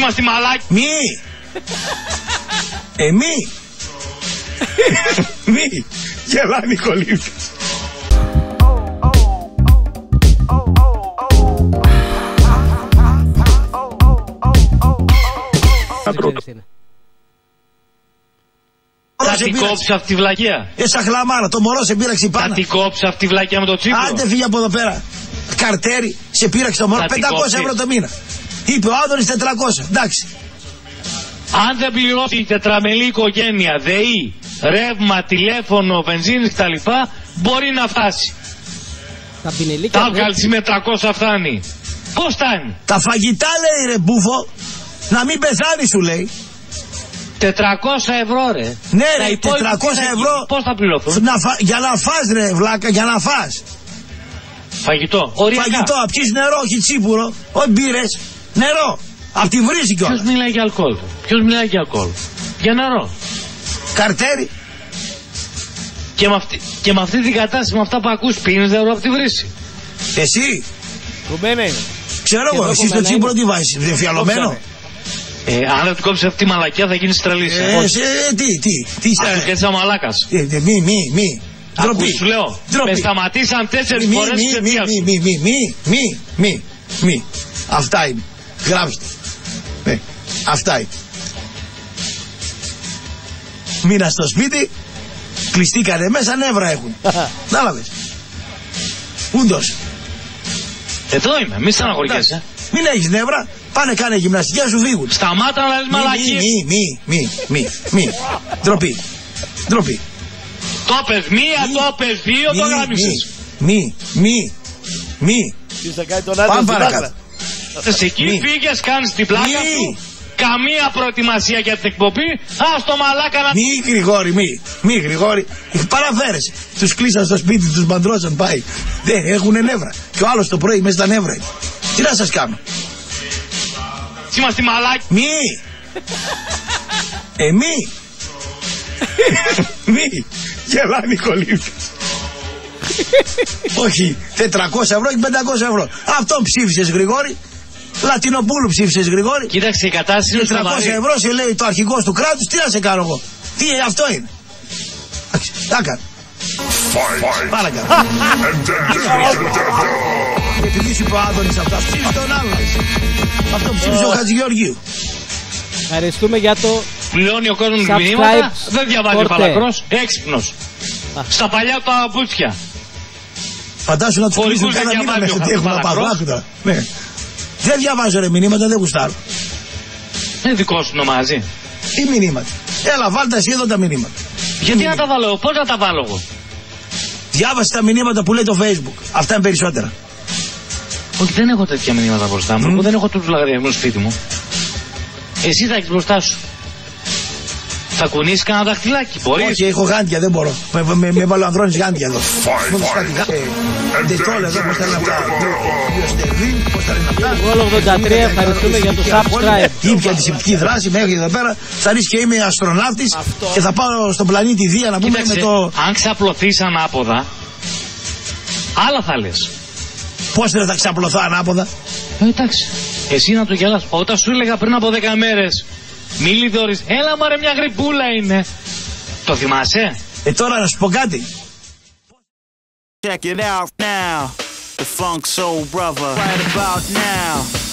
είμαστε μαλάκι. Μη. Μη. Μη. Γελάνει κολύμπτες. Θα την κόψει αυτή τη βλακεία. Εσά χλαμάρα, το μωρό σε πείραξε πάνω. Θα την κόψει αυτή τη βλακεία με το τσίπρο. Άντε φύγει από εδώ πέρα. Καρτέρι, σε πείραξε το μωρό. 500 ευρώ το μήνα. Είπε ο Άδωνης 400. Εντάξει. Αν δεν πληρώσει η τετραμελή οικογένεια, ΔΕΗ, ρεύμα, τηλέφωνο, βενζίνη κτλ. Μπορεί να φτάσει. Τα βγάλει με 300 φτάνει. Πώ φτάνει. Τα φαγητά λέει ρε μπούφο. Να μην πεθάνει σου λέει. 400 ευρώ ρε. Ναι ρε, 400 ευρώ. Πώς θα πληρωθούν. Για να φας ρε βλάκα, για να φας. Φαγητό. Οριακά. Φαγητό, αψείς νερό, όχι τσίπουρο, όχι μπύρες, νερό. Απ' τη βρύση κιόλας. Ποιος μιλάει για αλκοόλ. Ποιος μιλάει για αλκοόλ. Για νερό. Καρτέρι. Και με αυτή την κατάσταση, με αυτά που ακούς, πίνεις νερό απ' τη βρύση. Εσύ. Κουμπέμενο. Ξέρω εγώ, εσύ στο τσίπουρο τι βάζεις, φιαλωμένο. Αν δεν του κόψει αυτή τη μαλακιά θα γίνει τρελή. Τι είσαι. Και σαν μαλάκα. Μη. Ντροπή. Σου λέω. Με σταματήσαν 4 φορές στην εταιρεία. Μη. Αυτά είναι. Γράψτε. Αυτά είναι. Μείνα στο σπίτι. Κλειστήκανε μέσα, νεύρα έχουν. Κατάλαβε. Ούντο. Εδώ είμαι. Μη στεναχωριέσαι. Μην έχει νεύρα. Πάνε κάνε γυμναστική, σου φύγουν. Σταμάτα να λες μαλακίες. Μη. Ντροπή. Ντροπή. Το πες 1, το πες 2, το γράμμισες. Μη. Τι θα κάνει τον άντρα στην άκρα. Εκεί πήγες, κάνεις την πλάκα σου. Καμία προετοιμασία για την εκπομπή. Ας το μαλάκα να... Μη Γρηγόρη. Παραφέρεσαι. Τους κλείσαν στο σπίτι, τους μπαντρώσαν, πάει. Δεν έχουνε νεύρα. Και ο άλλος το πρωί μέσα στα νεύρα. Τι να σας κάνω. Είμαστε μαλάκι. Μη. Γελάνει κολύμπτες. Όχι 400 ευρώ και 500 ευρώ. Αυτό ψήφισες Γρηγόρη. Λατινοπούλου ψήφισες Γρηγόρη. Κοίταξε η κατάσταση. 400 ευρώ σε λέει το αρχηγός του κράτους. Τι να σε κάνω εγώ. Τι αυτό είναι. Τα κάνω. Πάρα κάνω. Επειδή σου είπε ο Άδωνης αυτά, ψήφισε τον άλλον. Αυτό ψήφισε ο Χατζηγεωργίου. Ευχαριστούμε για το... Πληρώνει ο κόσμος μηνύματα, δεν διαβάζει ο Παλακρός, έξυπνος. Στα παλιά τα μπούτσια. Φαντάσου να τους κλείσουν κάνα μήνα μέχρι τι έχουν να πάρουν. Δεν διαβάζω ρε μηνύματα, δεν γουστάρω. Είναι δικό σου νομάζει. Τι μηνύματα. Έλα βάλτε εσύ εδώ τα μηνύματα. Γιατί να τα βάλω, πώς να τα βάλω εγώ. Διάβασε τα μηνύματα που λέει το Facebook. Αυτά είναι περισσότερα. Όχι, δεν έχω τέτοια μηνύματα μπροστά μου. Εγώ δεν έχω τους λαγαριασμούς σπίτι μου. Εσύ θα έχεις μπροστά σου. Θα κουνήσεις κανένα δαχτυλάκι, μπορείς. Όχι, έχω γάντια, δεν μπορώ. Με βάλω ανδρώνεις γάντια εδώ. Μου τους κάτι γάντια. Ντετόλ εδώ, πώς θα είναι αυτά. Όλο 83, ευχαριστούμε για το subscribe. Ήπια τη συμπτική δράση, μέχρι εδώ πέρα. Θα ρίξει και είμαι αστροναύτης και θα πάω στον πλανήτη Δία να πούμε με το... Αν ξαπλωθείς ανάποδα, άλλα θα λες. Πώς δεν θα ξαπλωθώ ανάποδα. Εντάξει, εσύ να το γελάς. Όταν σου έλεγα πριν από 10 μέρες, μη λιδωρείς, έλα μωρέ μια γρυπούλα είναι. Το θυμάσαι. Τώρα να σου πω κάτι. Check it out now. The Funk Soul Brother. Right about now.